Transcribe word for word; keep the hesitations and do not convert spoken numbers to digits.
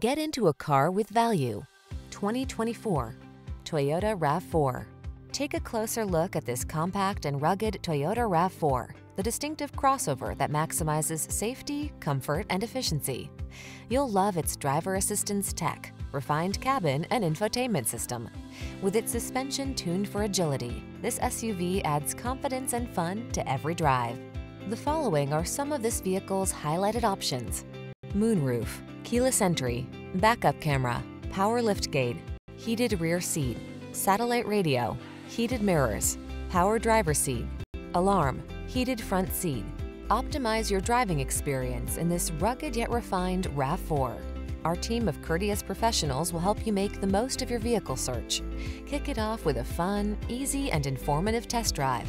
Get into a car with value. twenty twenty-four Toyota RAV four. Take a closer look at this compact and rugged Toyota RAV four, the distinctive crossover that maximizes safety, comfort, and efficiency. You'll love its driver assistance tech, refined cabin, and infotainment system. With its suspension tuned for agility, this S U V adds confidence and fun to every drive. The following are some of this vehicle's highlighted options: moonroof, keyless entry, backup camera, power liftgate, heated rear seat, satellite radio, heated mirrors, power driver's seat, alarm, heated front seat. Optimize your driving experience in this rugged yet refined RAV four. Our team of courteous professionals will help you make the most of your vehicle search. Kick it off with a fun, easy, and informative test drive.